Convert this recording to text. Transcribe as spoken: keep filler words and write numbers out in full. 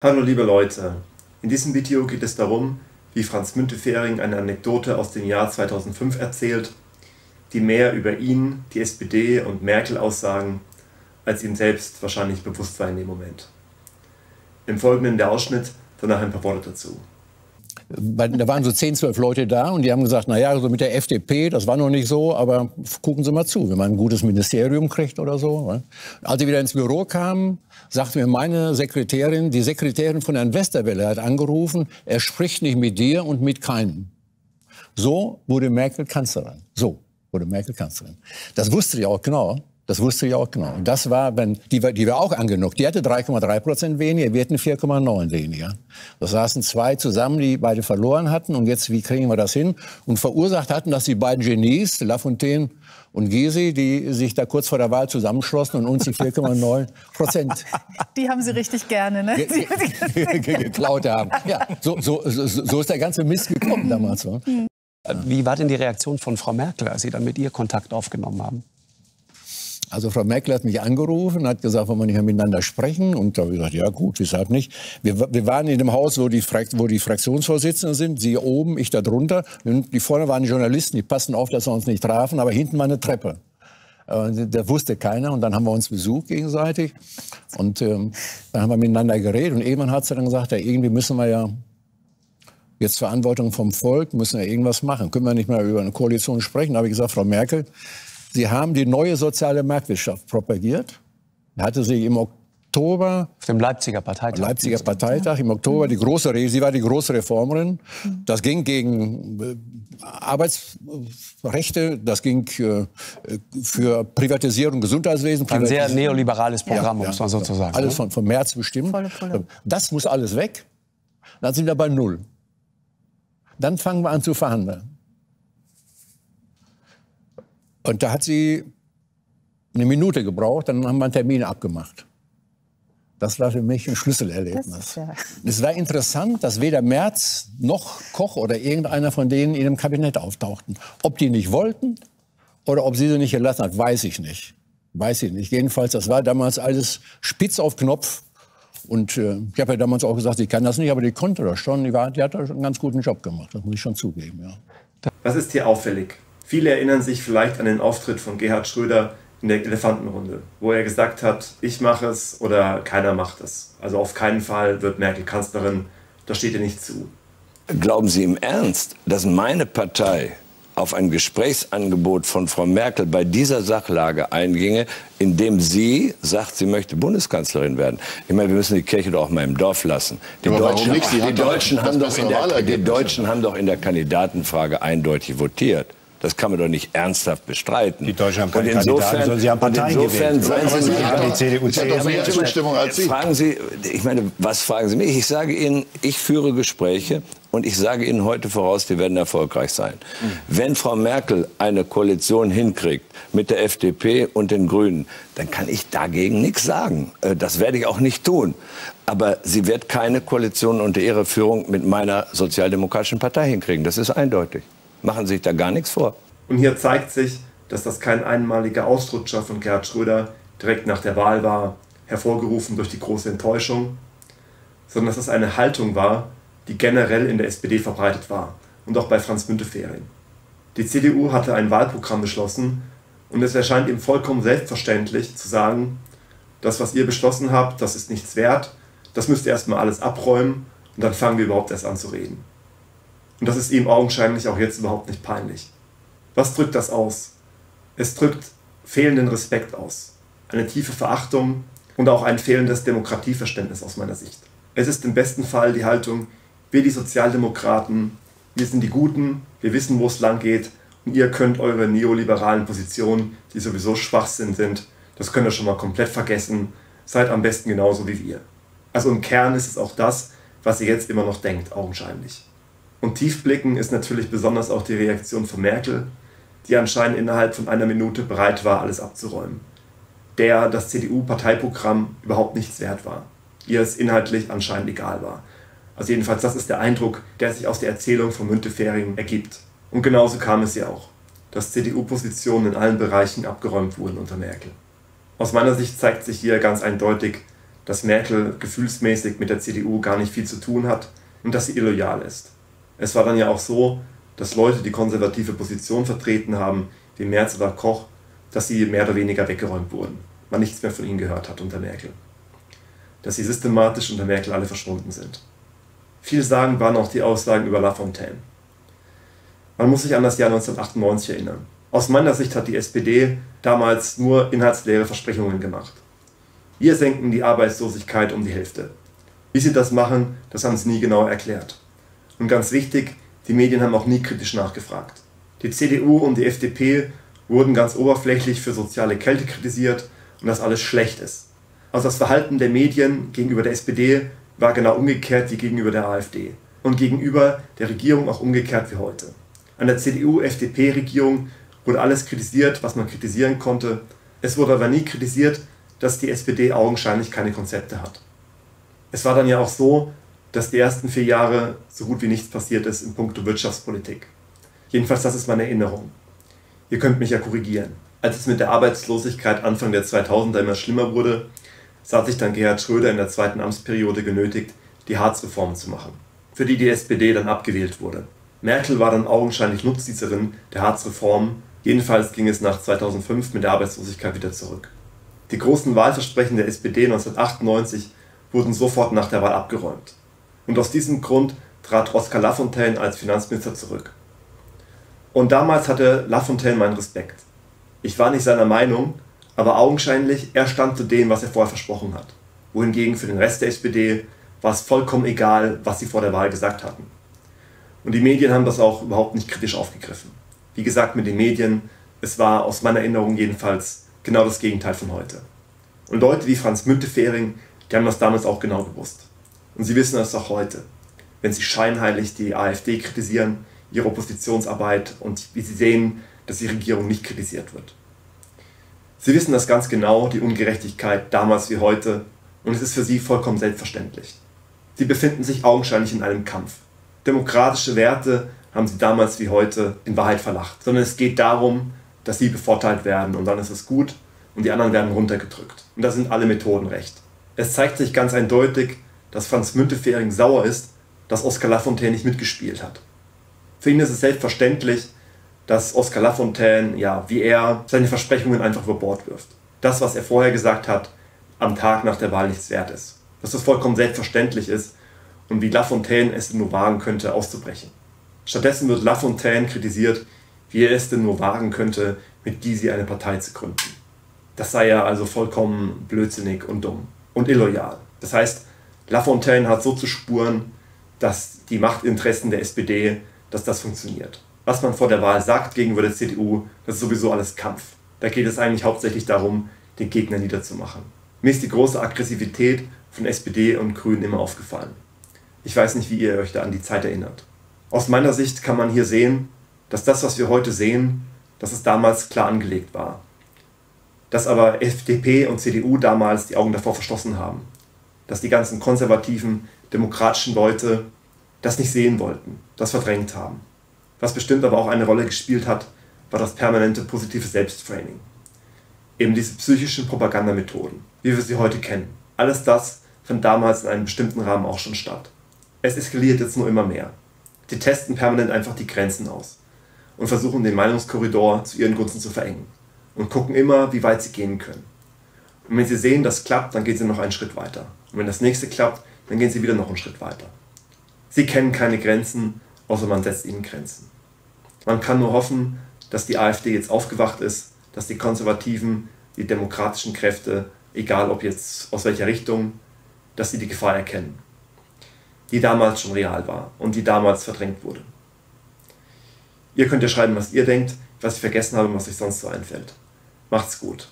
Hallo liebe Leute, in diesem Video geht es darum, wie Franz Müntefering eine Anekdote aus dem Jahr zweitausendfünf erzählt, die mehr über ihn, die S P D und Merkel aussagen, als ihm selbst wahrscheinlich bewusst war in dem Moment. Im Folgenden der Ausschnitt, danach ein paar Worte dazu. Da waren so zehn, zwölf Leute da und die haben gesagt, naja, so mit der F D P, das war noch nicht so, aber gucken Sie mal zu, wenn man ein gutes Ministerium kriegt oder so. Als ich wieder ins Büro kam, sagte mir meine Sekretärin, die Sekretärin von Herrn Westerwelle hat angerufen, er spricht nicht mit dir und mit keinem. So wurde Merkel Kanzlerin. So wurde Merkel Kanzlerin. Das wusste ich auch genau. Das wusste ich auch genau. Und das war, wenn, die, die war auch angenockt. Die hatte drei Komma drei Prozent weniger, wir hatten vier Komma neun weniger. Das saßen zwei zusammen, die beide verloren hatten. Und jetzt, wie kriegen wir das hin? Und verursacht hatten, dass die beiden Genies, Lafontaine und Gysi, die sich da kurz vor der Wahl zusammenschlossen und uns die vier Komma neun Prozent... Die haben sie richtig gerne, ne? ...geklaut haben. Ja, so, so, so, so ist der ganze Mist gekommen damals. Ne? Wie war denn die Reaktion von Frau Merkel, als Sie dann mit ihr Kontakt aufgenommen haben? Also Frau Merkel hat mich angerufen, hat gesagt, wollen wir nicht miteinander sprechen? Und da habe ich gesagt, ja gut, weshalb nicht? Wir, wir waren in dem Haus, wo die, wo die Fraktionsvorsitzenden sind, sie oben, ich da drunter. Und die vorne waren die Journalisten, die passten auf, dass wir uns nicht trafen, aber hinten war eine Treppe. Da wusste keiner und dann haben wir uns besucht gegenseitig. Und ähm, dann haben wir miteinander geredet und irgendwann hat sie dann gesagt, ja, irgendwie müssen wir ja... Jetzt Verantwortung vom Volk, müssen wir irgendwas machen. Können wir nicht mehr über eine Koalition sprechen? Da habe ich gesagt, Frau Merkel, Sie haben die neue soziale Marktwirtschaft propagiert. Da hatte sie im Oktober... Auf dem Leipziger Parteitag. Leipziger Parteitag im Oktober, mhm. die große, sie war die große Reformerin. Mhm. Das ging gegen äh, Arbeitsrechte, das ging äh, für Privatisierung, Gesundheitswesen. Privatisierung. Ein sehr neoliberales Programm, ja, ja, muss man sozusagen. Alles von, von Merz bestimmt. Volle, volle. Das muss alles weg. Dann sind wir bei Null. Dann fangen wir an zu verhandeln. Und da hat sie eine Minute gebraucht, dann haben wir einen Termin abgemacht. Das war für mich ein Schlüsselerlebnis. Ja. Es war interessant, dass weder Merz noch Koch oder irgendeiner von denen in dem Kabinett auftauchten. Ob die nicht wollten oder ob sie sie nicht gelassen hat, weiß ich nicht. Weiß ich nicht. Jedenfalls, das war damals alles spitz auf Knopf. Und äh, ich habe ja damals auch gesagt, ich kann das nicht, aber die konnte das schon. Die, war, die hat einen ganz guten Job gemacht, das muss ich schon zugeben. Ja. Was ist hier auffällig? Viele erinnern sich vielleicht an den Auftritt von Gerhard Schröder in der Elefantenrunde, wo er gesagt hat, ich mache es oder keiner macht es. Also auf keinen Fall wird Merkel Kanzlerin, das steht ihr nicht zu. Glauben Sie im Ernst, dass meine Partei auf ein Gesprächsangebot von Frau Merkel bei dieser Sachlage einginge, indem sie sagt, sie möchte Bundeskanzlerin werden? Ich meine, wir müssen die Kirche doch auch mal im Dorf lassen. Die Deutschen, nicht? Die, Deutschen haben doch in der, die Deutschen haben doch in der Kandidatenfrage eindeutig votiert. Das kann man doch nicht ernsthaft bestreiten. Die Deutschen haben keine Kandidaten, sondern sie haben Parteien gewählt. Fragen Sie, ich meine, was fragen Sie mich? Ich sage Ihnen, ich führe Gespräche und ich sage Ihnen heute voraus, die werden erfolgreich sein. Mhm. Wenn Frau Merkel eine Koalition hinkriegt mit der F D P und den Grünen, dann kann ich dagegen nichts sagen. Das werde ich auch nicht tun. Aber sie wird keine Koalition unter ihrer Führung mit meiner sozialdemokratischen Partei hinkriegen. Das ist eindeutig. Machen sich da gar nichts vor. Und hier zeigt sich, dass das kein einmaliger Ausrutscher von Gerhard Schröder direkt nach der Wahl war, hervorgerufen durch die große Enttäuschung, sondern dass das eine Haltung war, die generell in der S P D verbreitet war und auch bei Franz Müntefering. Die C D U hatte ein Wahlprogramm beschlossen und es erscheint ihm vollkommen selbstverständlich zu sagen, das, was ihr beschlossen habt, das ist nichts wert, das müsst ihr erstmal alles abräumen und dann fangen wir überhaupt erst an zu reden. Und das ist ihm augenscheinlich auch jetzt überhaupt nicht peinlich. Was drückt das aus? Es drückt fehlenden Respekt aus, eine tiefe Verachtung und auch ein fehlendes Demokratieverständnis aus meiner Sicht. Es ist im besten Fall die Haltung, wir die Sozialdemokraten, wir sind die Guten, wir wissen, wo es lang geht und ihr könnt eure neoliberalen Positionen, die sowieso Schwachsinn sind, das könnt ihr schon mal komplett vergessen, seid am besten genauso wie wir. Also im Kern ist es auch das, was ihr jetzt immer noch denkt, augenscheinlich. Und tiefblicken ist natürlich besonders auch die Reaktion von Merkel, die anscheinend innerhalb von einer Minute bereit war, alles abzuräumen, der das C D U-Parteiprogramm überhaupt nichts wert war, ihr es inhaltlich anscheinend egal war. Also jedenfalls, das ist der Eindruck, der sich aus der Erzählung von Müntefering ergibt. Und genauso kam es ihr auch, dass C D U-Positionen in allen Bereichen abgeräumt wurden unter Merkel. Aus meiner Sicht zeigt sich hier ganz eindeutig, dass Merkel gefühlsmäßig mit der C D U gar nicht viel zu tun hat und dass sie illoyal ist. Es war dann ja auch so, dass Leute, die konservative Position vertreten haben, wie Merz oder Koch, dass sie mehr oder weniger weggeräumt wurden, man nichts mehr von ihnen gehört hat unter Merkel. Dass sie systematisch unter Merkel alle verschwunden sind. Vielsagend waren auch die Aussagen über Lafontaine. Man muss sich an das Jahr neunzehnhundertachtundneunzig erinnern. Aus meiner Sicht hat die S P D damals nur inhaltsleere Versprechungen gemacht. Wir senken die Arbeitslosigkeit um die Hälfte. Wie sie das machen, das haben sie nie genau erklärt. Und ganz wichtig, die Medien haben auch nie kritisch nachgefragt. Die C D U und die F D P wurden ganz oberflächlich für soziale Kälte kritisiert und dass alles schlecht ist. Also das Verhalten der Medien gegenüber der S P D war genau umgekehrt wie gegenüber der AfD und gegenüber der Regierung auch umgekehrt wie heute. An der C D U-F D P-Regierung wurde alles kritisiert, was man kritisieren konnte. Es wurde aber nie kritisiert, dass die S P D augenscheinlich keine Konzepte hat. Es war dann ja auch so, dass die ersten vier Jahre so gut wie nichts passiert ist in puncto Wirtschaftspolitik. Jedenfalls das ist meine Erinnerung. Ihr könnt mich ja korrigieren. Als es mit der Arbeitslosigkeit Anfang der zweitausender immer schlimmer wurde, sah sich dann Gerhard Schröder in der zweiten Amtsperiode genötigt, die Hartz-Reformen zu machen, für die die S P D dann abgewählt wurde. Merkel war dann augenscheinlich Nutznießerin der Hartz-Reformen, jedenfalls ging es nach zweitausendfünf mit der Arbeitslosigkeit wieder zurück. Die großen Wahlversprechen der S P D neunzehnhundertachtundneunzig wurden sofort nach der Wahl abgeräumt. Und aus diesem Grund trat Oskar Lafontaine als Finanzminister zurück. Und damals hatte Lafontaine meinen Respekt. Ich war nicht seiner Meinung, aber augenscheinlich, er stand zu dem, was er vorher versprochen hat. Wohingegen für den Rest der S P D war es vollkommen egal, was sie vor der Wahl gesagt hatten. Und die Medien haben das auch überhaupt nicht kritisch aufgegriffen. Wie gesagt, mit den Medien, es war aus meiner Erinnerung jedenfalls genau das Gegenteil von heute. Und Leute wie Franz Müntefering, die haben das damals auch genau gewusst. Und sie wissen das auch heute, wenn sie scheinheilig die AfD kritisieren, ihre Oppositionsarbeit und wie sie sehen, dass die Regierung nicht kritisiert wird. Sie wissen das ganz genau, die Ungerechtigkeit damals wie heute, und es ist für sie vollkommen selbstverständlich. Sie befinden sich augenscheinlich in einem Kampf. Demokratische Werte haben sie damals wie heute in Wahrheit verlacht, sondern es geht darum, dass sie bevorteilt werden und dann ist es gut und die anderen werden runtergedrückt. Und da sind alle Methoden recht. Es zeigt sich ganz eindeutig, dass Franz Müntefering sauer ist, dass Oskar Lafontaine nicht mitgespielt hat. Für ihn ist es selbstverständlich, dass Oskar Lafontaine, ja, wie er, seine Versprechungen einfach über Bord wirft. Das, was er vorher gesagt hat, am Tag nach der Wahl nichts wert ist. Dass das vollkommen selbstverständlich ist und wie Lafontaine es denn nur wagen könnte, auszubrechen. Stattdessen wird Lafontaine kritisiert, wie er es denn nur wagen könnte, mit Gysi eine Partei zu gründen. Das sei ja also vollkommen blödsinnig und dumm und illoyal. Das heißt, Lafontaine hat so zu spuren, dass die Machtinteressen der S P D, dass das funktioniert. Was man vor der Wahl sagt gegenüber der C D U, das ist sowieso alles Kampf. Da geht es eigentlich hauptsächlich darum, den Gegner niederzumachen. Mir ist die große Aggressivität von S P D und Grünen immer aufgefallen. Ich weiß nicht, wie ihr euch da an die Zeit erinnert. Aus meiner Sicht kann man hier sehen, dass das, was wir heute sehen, dass es damals klar angelegt war. Dass aber F D P und C D U damals die Augen davor verschlossen haben. Dass die ganzen konservativen, demokratischen Leute das nicht sehen wollten, das verdrängt haben. Was bestimmt aber auch eine Rolle gespielt hat, war das permanente positive Selbstframing. Eben diese psychischen Propagandamethoden, wie wir sie heute kennen. Alles das fand damals in einem bestimmten Rahmen auch schon statt. Es eskaliert jetzt nur immer mehr. Sie testen permanent einfach die Grenzen aus und versuchen den Meinungskorridor zu ihren Gunsten zu verengen und gucken immer, wie weit sie gehen können. Und wenn sie sehen, das klappt, dann gehen sie noch einen Schritt weiter. Und wenn das nächste klappt, dann gehen sie wieder noch einen Schritt weiter. Sie kennen keine Grenzen, außer man setzt ihnen Grenzen. Man kann nur hoffen, dass die AfD jetzt aufgewacht ist, dass die Konservativen, die demokratischen Kräfte, egal ob jetzt aus welcher Richtung, dass sie die Gefahr erkennen, die damals schon real war und die damals verdrängt wurde. Ihr könnt ja schreiben, was ihr denkt, was ich vergessen habe und was euch sonst so einfällt. Macht's gut.